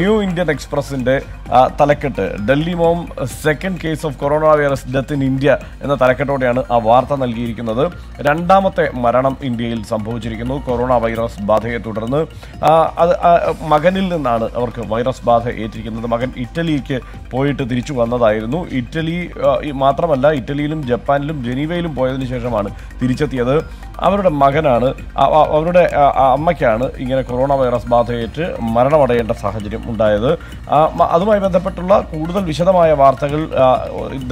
New Indian Express in the Talakate, Delhi Mom, second case of coronavirus death in India, and the Talakatodiana, Avartha Nalgirik another, Randamate Maranam India, Sambojirikano, coronavirus Bathe to Turner, Maganil Nana or virus Bathe, Etrikan, the Magan Italy, poet to the Richuana, Ireno, Italy, Matramala, Italy, Japan, Geneva, Poison Shaman, the Richa the other, our Maganana, our Makana, in a coronavirus Bathe, Maranamade and Sahaja. That's why the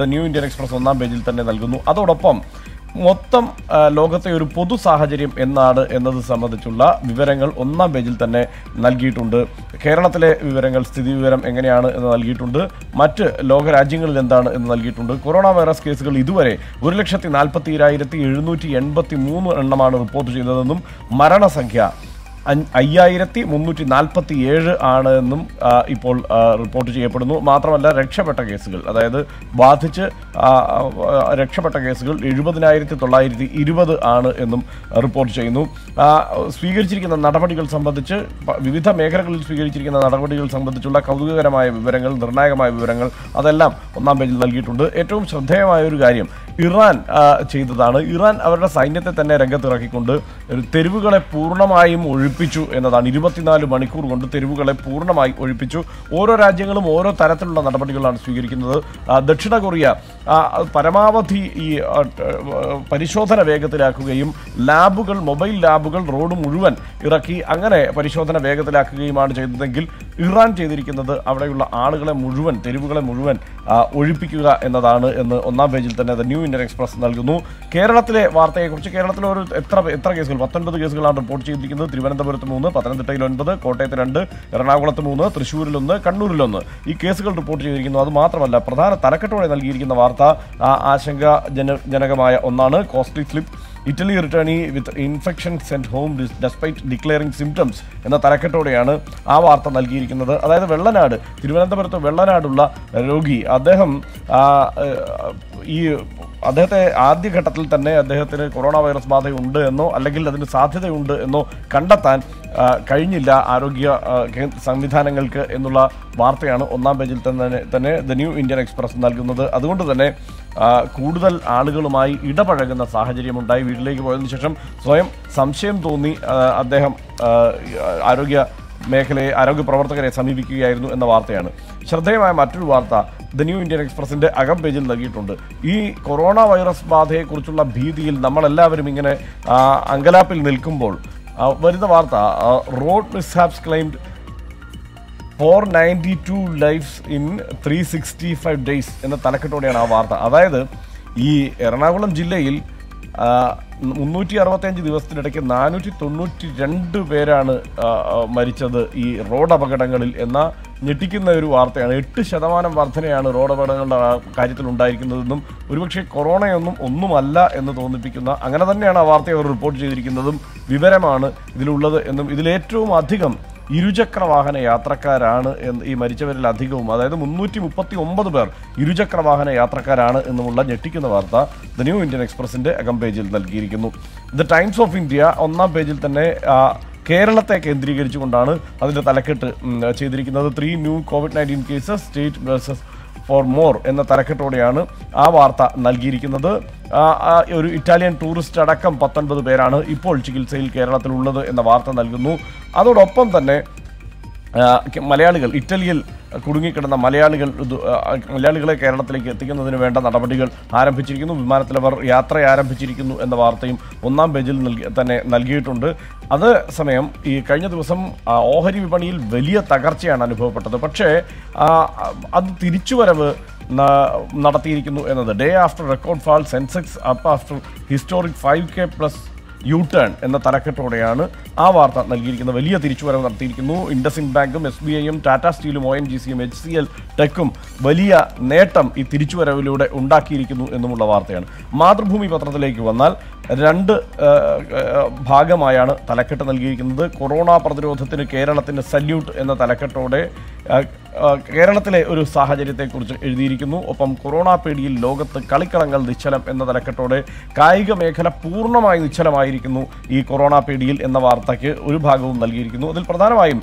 New Indian Express is not available. That's why the Pudu Sahajarim in the summer of the Chula, Viverangal, Unna Bejiltane, Nalgitunda, Keranatale, Viverangal, Sidiveram, Engana, and Nalgitunda, much longer Ajingal than Nalgitunda, coronavirus case, Idure, Urlekshat in Alpatira, Irnuti, Enbati, Moon, and Naman of Portugal, Marana Sankhya. And Ayayati, Mumuti Nalpati, Anum, Ipol, Reportage, Matramala, Rekshapata Gaskil, either Bathich, Rekshapata Gaskil, Iruba the Nairati, Iruba the Anna in them, Reportageinu, Speaker Chicken and Natamatical Sambadicha, Vivita Miracle Speaker Chicken and Natamatical Sambadichula, Kaluga, my Virangal, Dernaga, my Virangal, Adalam, Onabelgitunda, Etum, Shantema, Urigarium, Iran, Chedana, Iran, our sign at the Nagarakikunda, Teruga Purnam. And the Nibatina Manikur on the Teruka Purna Mike or Pichu, or Rajangal or Taratal on the particular figure in the Dachina Korea, Paramavati Parishotana Vegatarakum, Labugal, Mobile Labugal, Road Muruan, Iraqi, Angare, Parishotana Vegatarakim, the Gil, Iran Chedrik and the Avagula Argala Muruan, Teruka Muruan, Uripicula and the Dana and the Ona Vegetan, the New Indian Express Nalguno, Keratale, Varte, Keratalo, Etragasal, Patan to the Gasal and Portugal. Patana Tail under the Cotta under Ranaguatamuna, Trishurlunda, Kandurlunda. E. Casal report in the Matra, La Prada, Tarakato and Algirik in the Varta, Ashanga, Janagamaya, Onana, costly slip. Italy returnee with infection sent home despite declaring symptoms. And the Tarakatodiana, Avarthan Algirik another, either Velanad, Trivanabert, Velanadula, Rogi, Adaham, Adate, Adi Katatal Tane, the coronavirus Bathe Unda, no, Alagil and Saturday Unda, no, Kandatan, Kainilla, Arogia, Sanvithanangalka, Endula, Barthiana, Ona Bejiltane, the New Indian Express Nalguna, Adunda the name. Kudal Adagalumai, Ida Paragan, the Sahajarimundai, Vidlake, Voyagesham, Soyam, Samshem Toni, Adeham, Arugia, Mekale, Aragu Provataka, Samiki, Irnu, and the Varthian. Shardeva Matu Varta, the New Indian Express in the Agabajan Lagitunda. E. Coronavirus Bathe, Kurtula, Bidil, Namala, Rimingane, Angalapil Nilkumbol. Where is the Varta? Road mishaps claimed 492 lives in 365 days in the Talakatodiana Varta. That's why Ernakulam Jillayil 365 ദിവസത്തിനിടയ്ക്ക് 492 പേരാണ് മരിച്ചത് ഈ road അപകടങ്ങളിൽ എന്ന ഞെട്ടിക്കുന്ന ഒരു വാർത്തയാണ് 8% വർധനയാണ് road അപകടങ്ങളുടെ കാര്യത്തിൽ ഉണ്ടായിരിക്കുന്നതെന്നും ഒരുപക്ഷേ കൊറോണയൊന്നും ഒന്നുമല്ല എന്ന് തോന്നിപ്പിക്കുന്ന അങ്ങനെ തന്നെയാണ് ആ വാർത്തയെ അവർ റിപ്പോർട്ട് ചെയ്തിരിക്കുന്നതും വിവരമാണ് ഇതിലുള്ളത് എന്നും ഇതിൽ ഏറ്റവും അധികം ഇരുചക്രവാഹന യാത്രക്കാരാണ് എന്ന് ഈ മരിച്ചവരിൽ അധികവും അതായത് 339 പേർ ഇരുചക്രവാഹന യാത്രക്കാരാണ് എന്നുള്ള ഞെട്ടിക്കുന്ന വാർത്ത ദി ന്യൂ ഇന്ത്യൻ എക്സ്പ്രസിന്റെ അകം പേജിൽ നൽകിയിരിക്കുന്നു ദി ടൈംസ് ഓഫ് ഇന്ത്യ ഒന്നാം പേജിൽ തന്നെ കേരളത്തെ കേന്ദ്രീകരിച്ചുകൊണ്ടാണ് അതിന്റെ തലക്കെട്ട് ചെയ്തിരിക്കുന്നത് 3 new COVID-19 cases state versus for more in the Tarakatodiana, Avartha, Nalgirikinada, Italian tourist Tadakam Patan by the Berana, Ipol Chikil Sail Kerala, Lula, and the Vartha Nalgunu, other upon the name Malayalical, Italian. Kurungi and the Malayalical Kerala taken the event on the particular Aram Pichikinu, Marthaver, Yatra, Aram Pichikinu, and the Vartim, Unam Bejil Nalgitunda, other Samayam, Kanya was some Ohari Vipanil, Velia Takarchi and Anipota, the Pache, Adirichu, Natatirikin, and the day after record falls, Sensex up after historic 5K plus. U-turn in the Tarakatodiana, Avartha Nalgirik, the Velia Tirichu and Tirikinu, Indusind Bankum, SBIM, Tata Steel, ONGCM, HCL, Tecum, Velia, Netam, Itirichu Revoluda, Undakirikinu, and the Mulavarthian. Madhumi Patra Lake Vanal, Rand Bhagamayana, Talakatan Nalgirik, the Corona Padro Kerala, salute in the Talakatode, Kerala Uru Saha Jete Kurikinu, Opam Corona Pedi Logat, the Kalikarangal, the Chelam and the Rakatode, Kaiga Mekala Purnama in the Chelamarikinu, E. Corona Pedil and the Vartake, Urubhago Nalgirikinu, the Pradanaim,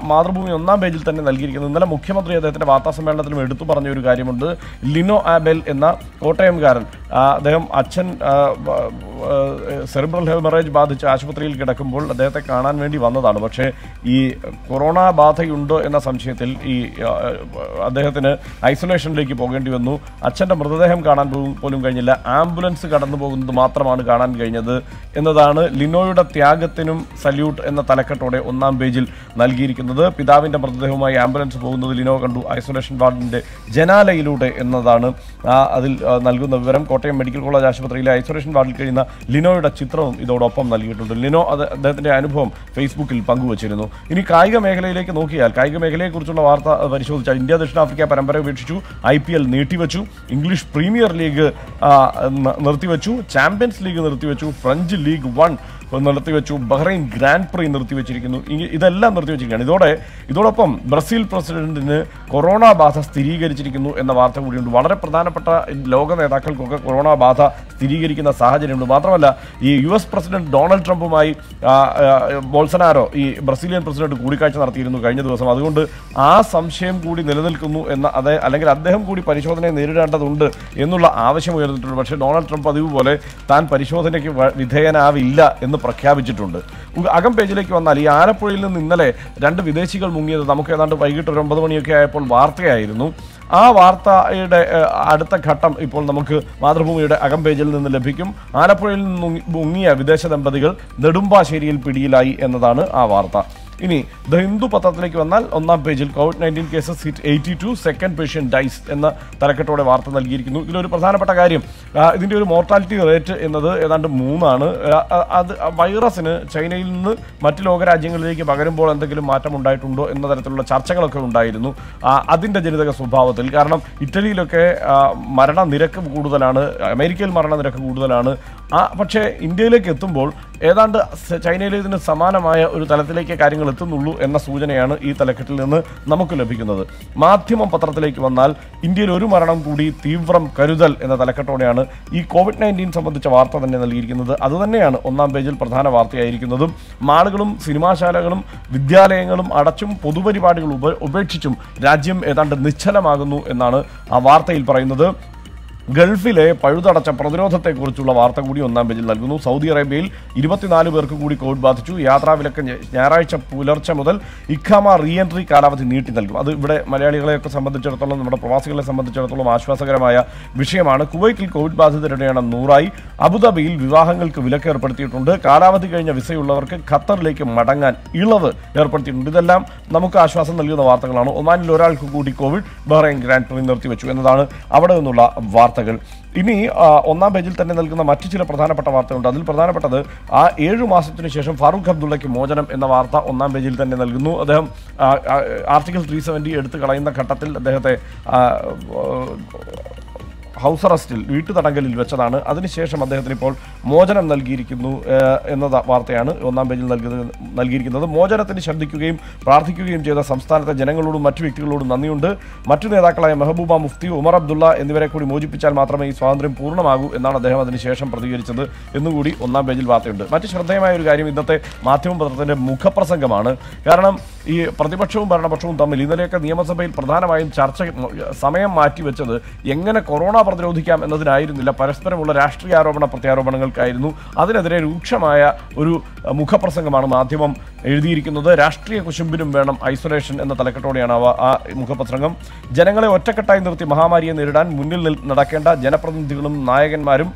Madrubuna Bejilton and Algirikan, the Mukemadre, the Vatas and the Medutuban Urigarimund, Lino Abel and the Kotam Garan, them Achan cerebral hemorrhage bath, the Chashpatril Katakumbo, the Kanan Vendi Vanda Dalabache, E. Corona Batha Yundo and the Samchetil. Isolation Lake Pogantino, Achenda Murdahem Ganan Polum Ganilla, ambulance Gatanabog, the Matraman Ganan Ganada, in the Dana, Lino Tiagatinum, salute, and the Talakatode, Unam Bejil, Nalgirik, and the Pidavin the Murdahuma, ambulance Bogun, the Lino can do isolation garden day, Jena Lailude, in the Dana, Adil Nalgun, the Veram Kote, Medical College, Ashpatrila, isolation garden in the Lino Chitron, without Opam Nalgir, the Lino, that day Anupom, Facebook, Pangu Chirino. In Kaiga Megale, like Nokia, Kaiga Megale, Kurtula. India, South Africa, Parambara, IPL, Native, English Premier League, Nartivachu, Champions League, Nartivachu, French League One, Bahrain Grand Prix, Nartivachu, Idella Nartivachu, Idopam, Brazil President, Corona Batha, Stirigarichikinu, and the Vata would do water Pradana in Logan, Atakal Coca, Corona Batha, Stirigarik in the Sahaja and Matravala, US President Donald Trump, Bolsonaro, Brazilian President Gurika, and Narthirin, some shame good in the little Kumu and the other Alagaradham Kudi Parishodan and the Irranda Dunda, Yenula Avasham, Donald Trump, Vole, Tan Parishodan with Hena Villa in the Prakavitunda. Agam Pajaki on the Liara Puril in the Le, Danda Videshikal Mungi, the Namuka, and the Paigit Rambadonia, Apple Varta, Irunu, Avarta Adata Katam, Ipol Namuka, Madhamu, Agam Pajal and the Lepicum, Arapuril Mungia, Videsha and Padigal, the Dumba Sherial Pidila and the Dana, Avarta. The Hindu Patathlek Vanal on the page COVID-19 cases hit 82, second patient dies in the Tarakatode Vartan Girkinu, Persana Patagarium. It is mortality rate in the moon, virus in China in the Matiloga, Jingle, Bagarimbo, and the Gilimata Mundai Tundo, and the Charchakakun Daidinu, Adinda Jenaka Subavatil, Karnam, Italy Loke, Marana Niraka Gudalana, American Marana Niraka Gudalana, Pache, India Ketumbol, Edanda China is in Samana Maya, Utalathlek carrying. And the Sujaniana eat a lecatil in the Namakulapic another. Mathimum Patratelek Vanal, India Uru Maranam Pudi, Thief from Karuzal and the Lacatoniana, E. COVID-19 some of the Chavarta and the Lirikin, the other than Onam Bejil Pradhana Varta Erikinodum, Margulum, Cinema Shalagulum, Vidya Angalum, Adachum, Podubari Particular, Obetchum, Rajim, Edan, Nichala Maganu, and Nana, Avarta Il Parinother. Gulfile, Paduda Chapadrota, Kurtula Varta Gudi on Nambel, Saudi Arabia, Idibatinari Berkudi Code Batu, Yatra Vilakan, Yaraicha Pular Chamodel, Ikama re entry Karavat in Nitinal, Malayalaka, some of the Chertolan, Provasila, some of the Chertolam, Ashwa Sagaramaya, Vishamana, Kuwaikil Code Bath, the Redan Nurai, Abu Dhabil, Vivahangal Kuvilaka, Pertitunda, Karavataka, Visayulaka, Qatar Lake, Matangan, Ilava, Erpertitunda, Namuka Ashwas and the Lila Vartalano, Oman Loral Kukudi Covid, Bahrain Grand Prix, and Avadanula Varta. Ini on the Bajil Tanel Matichila Pradana Patavarta, Dadil Pradana Patada, Eru Massation, Faruk Abdullah Mojanam and the Varta on the Bajil Tanel, them Article 370 Edith Kalain the Katatil, the House are still to the Tangal Vachana, other Shesham of the report, Mojanam Nalgirikinu, another Vartiana, on the Bajil Nalgirik, the Mojanathan Shabdiku game, Particu game, the Samstar, the Janangalu, Matriculu, Naniunda, Matunakala, Mahabuba Mufti, Umar Abdullah, and the Verakuri Moji Pichal Matrama is found in Purnamagu, and another Dehavan Shesham Padu each other in the Woody, on the Bajil Vartenda. Matishadema, you guide him with the Matum, Mukapar Sangamana, Karanam, Pratipachum, Barnapachum, Tamilina, Yamasabil, Pradana, and Charcha, Samaya Mati, which other, Yangana Corona. Another eye in the La Parasper, Ashri Arabana Patarabangal Kaidnu, other Rukshamaya, Uru Mukapar Sangamana Matimum, Edirikino, Rastri, Kushimbidum Bernam, isolation and the Talakatoriana Mukapasangam, Janangala, Takatine of the Mahamari and Irdan, Mundil Nadakanda, Janapan Dilum, Nayak and Marim.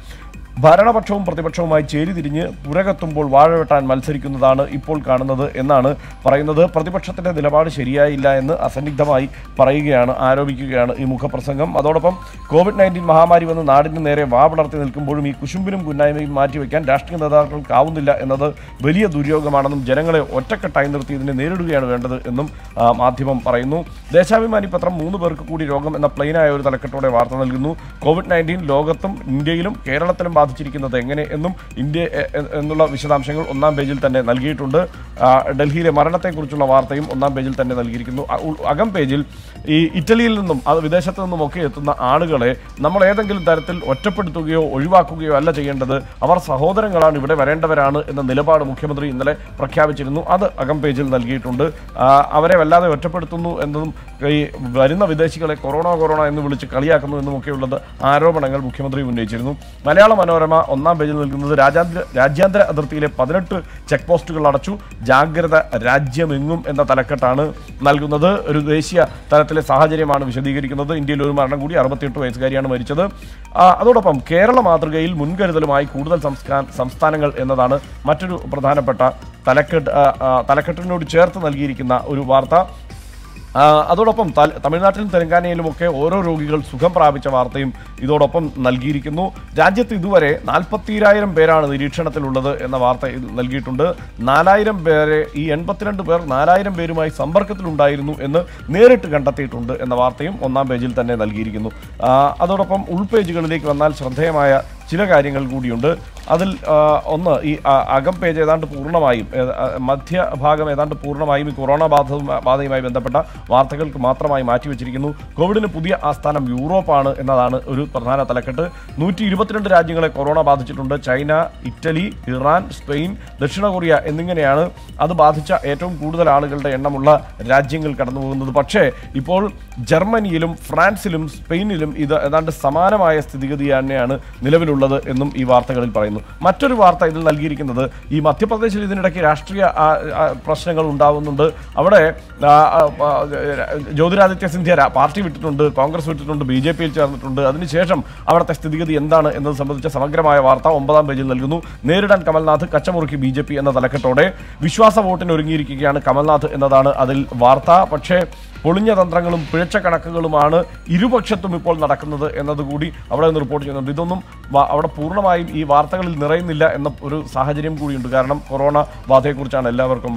Baranapachum, Pratipachoma, Cheri, Puragatumbol, Varatan, Malsirikundana, Ipol Kanada, Enana, Paranada, Pratipachata, the Lavar, Sharia, Ilana, Ascenic Damai, Paragana, Arabic, Imuka Prasangam, Adopam, COVID-19 Mahamari, when the Nardin area, Vabat, Kumburmi, Kushumbirum, Gunai, Mati, can dash in the dark, Kaundilla, another, Velia Duriogamanam, General, Otaka Tinder, and Nerudu and them, Mathimam Parano, Deshavi Maripatram, Munduberk, Kudi Rogam, and the Plana, Talakatore, Vartan, COVID-19, Logatum, Indialum, Kerala, സാധിച്ചിരിക്കുന്നത് എങ്ങനെ എന്നും India എന്നുള്ള വിശദാംശങ്ങൾ ഒന്നാം പേജിൽ തന്നെ നൽകിയിട്ടുണ്ട്. ഡൽഹിയിലെ മരണത്തെക്കുറിച്ചുള്ള വാർത്തയും ഒന്നാം പേജിൽ തന്നെ നൽകിയിരിക്കുന്നു. അകം പേജിൽ ഈ ഇറ്റലിയിൽ നിന്നും അത് വിദേശത്തു നിന്നുമൊക്കെ എത്തുന്ന ആളുകളെ നമ്മൾ ഏതെങ്കിലും തരത്തിൽ ഒറ്റപ്പെടുത്തുകയോ ഒഴിവാക്കുകയോ അല്ല ചെയ്യേണ്ടത്. അവർ സഹോദരങ്ങളാണ്, ഇവിടെ വരേണ്ടവരാണ് എന്ന നിലപാട് മുഖ്യമന്ത്രി ഇന്നലെ പ്രഖ്യാപിച്ചിരുന്നു. അത് അകം പേജിൽ നൽകിയിട്ടുണ്ട്. അവരെ വല്ലാതെ ഒറ്റപ്പെടുത്തുന്നു എന്നതും ഈ വരുന്ന വിദേശികളെ കൊറോണ കൊറോണ എന്ന് വിളിച്ച് കളിയാക്കുന്നു എന്നുമൊക്കെയുള്ളത് ആരോപണങ്ങൾ മുഖ്യമന്ത്രി ഉന്നയിച്ചിരുന്നു. മലയാള മനോരമ ഒന്നാം പേജിൽ നൽകുന്നത് രാജ്യാന്തര അതിർത്തിയിലെ 18 ചെക്ക് പോസ്റ്റുകൾ അടച്ചു, ജാഗ്രത രാജ്യമെങ്ങും എന്ന തലക്കെട്ടാണ് നൽകുന്നത്. ഒരു ദേശീയ തലത്തിലെ സാഹചര്യമാണ് വിശദീകരിക്കുന്നത്. ഇന്ത്യയിൽ ഒരു മരണം കൂടി, 68 വയസ്സുകാരിയാണ് മരിച്ചത്. അതോടൊപ്പം കേരള മാതൃകയിൽ മുൻകരുതലുമായി കൂടുതൽ സംസ്ഥാനങ്ങൾ എന്നതാണ് മറ്റൊരു പ്രധാനപ്പെട്ട തലക്കെട്ടിനോട് ചേർത്ത് നൽകിയിരിക്കുന്ന ഒരു വാർത്ത. അതോടൊപ്പം തമിഴ്നാട്ടിലും തെലങ്കാനയിലുമൊക്കെ ഓരോ രോഗികൾ സുഖം പ്രാപിച്ച വാർത്തയും ഇതോടൊപ്പം നൽകിയിരിക്കുന്നു. രാജ്യത്ത് ഇതുവരെ 40,000 പേരാണ് നിരീക്ഷണത്തിലുള്ളത് എന്ന വാർത്ത നൽകിയിട്ടുണ്ട്. 4,000 പേരെ ഈ 82 പേർ 4,000 പേരുമായി സമ്പർക്കത്തിലുണ്ടായിരുന്നു എന്ന് നേരിട്ട് കണ്ടെത്തിയിട്ടുണ്ട് എന്ന വാർത്തയും ഒന്നാം പേജിൽ തന്നെ നൽകിയിരിക്കുന്നു. അതോടൊപ്പം ഉൾപേജുകളിലേക്ക് വന്നാൽ ശ്രദ്ധേയമായ ചില കാര്യങ്ങൾ കൂടിയുണ്ട്. അതിൽ ഒന്ന്, ഈ അകം പേജ് ഏതാണ്ട് പൂർണ്ണമായും, മധ്യഭാഗം ഏതാണ്ട് പൂർണ്ണമായും ഈ കൊറോണ ബാധയുമായി ബന്ധപ്പെട്ട വാർത്തകൾക്ക് മാത്രമായി മാറ്റിവെച്ചിരിക്കുന്നു. കോവിഡിന് പുതിയ ആസ്ഥാനം യൂറോപ്പാണ് എന്നതാണ് ഒരു പ്രധാന തലക്കെട്ട്. 122 രാജ്യങ്ങളെ കൊറോണ ബാധിച്ചിട്ടുണ്ട്. ചൈന, ഇറ്റലി, ഇറാൻ, സ്പെയിൻ, ദക്ഷിണ കൊറിയ എന്നിങ്ങനെയാണ് അത് ബാധിച്ച ഏറ്റവും കൂടുതൽ ആളുകളുടെ എണ്ണമുള്ള രാജ്യങ്ങൾ കടന്നു പോകുന്നത്. പക്ഷേ ഇപ്പോൾ ജർമ്മനിയിലും ഫ്രാൻസിലും സ്പെയിനിലും ഇത് ഏതാണ്ട് സമാനമായ സ്ഥിതിഗതി തന്നെയാണ് നിലവിലുള്ള എന്നും ഈ വാർത്തകളിൽ പറയുന്നു. മറ്റൊരു വാർത്ത ഇതിൽ നൽകിയിരിക്കുന്നത്, ഈ മധ്യപ്രദേശിൽ ഇതിനിടയ്ക്ക് രാഷ്ട്രീയ പ്രശ്നങ്ങൾ ഉണ്ടാവുന്നുണ്ട്. അവിടെ ജ്യോതിരാദിത്യ സിന്ധ്യ പാർട്ടി വിട്ടിട്ടുണ്ട്, കോൺഗ്രസ് വിട്ടിട്ടുണ്ട്, BJPയിൽ ചേർന്നിട്ടുണ്ട്. അതിനുശേഷം അവിടുത്തെ സ്ഥിതിഗതി എന്താണ് എന്നത് സംബന്ധിച്ച സമഗ്രമായ വാർത്ത 9-ാം പേജിൽ നൽകുന്നു. നേരിടാൻ കമൽനാഥ്, കച്ചമുറുക്കി BJP എന്ന തലക്കെട്ടോടെ വിശ്വാസ വോട്ടിന് ഒരുങ്ങിയിരിക്കുകയാണ് കമൽനാഥ് എന്നതാണ് അതിൽ വാർത്ത. പക്ഷേ പൊളിഞ്ഞ തന്ത്രങ്ങളും പിഴച്ച കണക്കുകളുമാണ് ഇരുപക്ഷത്തും ഇപ്പോൾ നടക്കുന്നത് എന്നതുകൂടി അവിടെ നിന്ന് റിപ്പോർട്ട് ചെയ്യുന്നുണ്ട്. ഇതൊന്നും അവിടെ പൂർണ്ണമായും ഈ വാർത്തകളിൽ നിറയുന്നില്ല എന്ന ഒരു സാഹചര്യം കൂടിയുണ്ട്. കാരണം കൊറോണ ബാധയെക്കുറിച്ചാണ് എല്ലാവർക്കും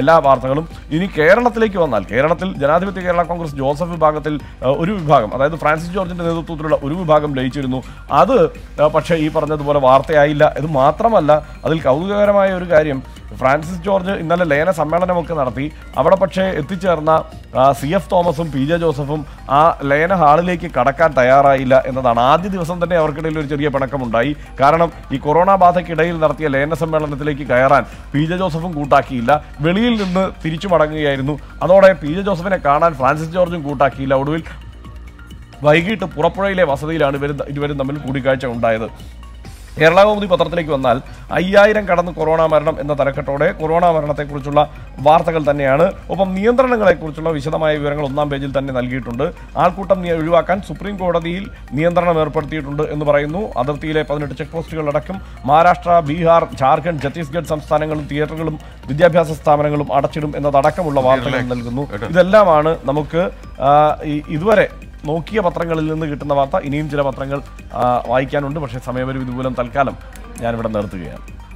എല്ലാ വാർത്തകളും. ഇനി കേരളത്തിലേക്ക് വന്നാൽ, കേരളത്തിൽ ജനാധിപത്യ കേരള കോൺഗ്രസ് ജോസഫ് വിഭാഗത്തിൽ ഒരു വിഭാഗം, അതായത് ഫ്രാൻസിസ് ജോർജിൻ്റെ നേതൃത്വത്തിലുള്ള ഒരു വിഭാഗം ലയിച്ചിരുന്നു. അത് പക്ഷേ ഈ പറഞ്ഞതുപോലെ വാർത്തയായില്ല. ഇത് മാത്രമല്ല, അതിൽ കൗതുകകരമായ ഒരു കാര്യം, ഫ്രാൻസിസ് ജോർജ് ഇന്നലെ ലയന സമ്മേളനമൊക്കെ നടത്തി. അവിടെ പക്ഷേ എത്തിച്ചേർന്ന CF തോമസും PJ ജോസഫും ആ ലയന ഹാളിലേക്ക് കടക്കാൻ തയ്യാറായില്ല എന്നതാണ്. ആദ്യ ദിവസം തന്നെ അവർക്കിടയിൽ ഒരു ചെറിയ പിണക്കമുണ്ടായി. കാരണം ഈ കൊറോണ ബാധയ്ക്കിടയിൽ നടത്തിയ ലയന സമ്മേളനത്തിലേക്ക് കയറാൻ PJ ജോസഫും കൂട്ടാക്കിയില്ല. വെളിയിൽ നിന്ന് തിരിച്ചു മടങ്ങുകയായിരുന്നു. അതോടെ PJ ജോസഫിനെ കാണാൻ ഫ്രാൻസിസ് ജോർജും കൂട്ടാക്കിയില്ല. ഒടുവിൽ വൈകിട്ട് പുറപ്പുഴയിലെ വസതിയിലാണ് ഇരുവരും തമ്മിൽ കൂടിക്കാഴ്ച ഉണ്ടായത്. കേരള കൗമുദി പത്രത്തിലേക്ക് വന്നാൽ 5000 കടന്ന് കൊറോണ മരണം എന്ന തലക്കെട്ടോടെ കൊറോണ മരണത്തെക്കുറിച്ചുള്ള വാർത്തകൾ തന്നെയാണ്. ഒപ്പം നിയന്ത്രണങ്ങളെക്കുറിച്ചുള്ള വിശദമായ വിവരങ്ങൾ ഒന്നാം പേജിൽ തന്നെ നൽകിയിട്ടുണ്ട്. ആൾക്കൂട്ടം ഒഴിവാക്കാൻ സുപ്രീം കോടതിയിൽ നിയന്ത്രണം ഏർപ്പെടുത്തിയിട്ടുണ്ട് എന്ന് പറയുന്നു. അതിർത്തിയിലെ 18 ചെക്ക് പോസ്റ്റുകളടക്കം മഹാരാഷ്ട്ര, ബീഹാർ, ജാർഖണ്ഡ്, ഛത്തീസ്ഗഡ് സംസ്ഥാനങ്ങളും തിയേറ്ററുകളും വിദ്യാഭ്യാസ സ്ഥാപനങ്ങളും അടച്ചിടും എന്നതടക്കമുള്ള വാർത്തകൾ നൽകുന്നു. ഇതെല്ലാമാണ് നമുക്ക് ഇതുവരെ നോക്കിയ പത്രങ്ങളിൽ നിന്ന് കിട്ടുന്ന വാർത്ത. ഇനിയും ചില പത്രങ്ങൾ വായിക്കാനുണ്ട്, പക്ഷേ സമയപരിധി മൂലം തൽക്കാലം ഞാനിവിടെ നിർത്തുകയാണ്.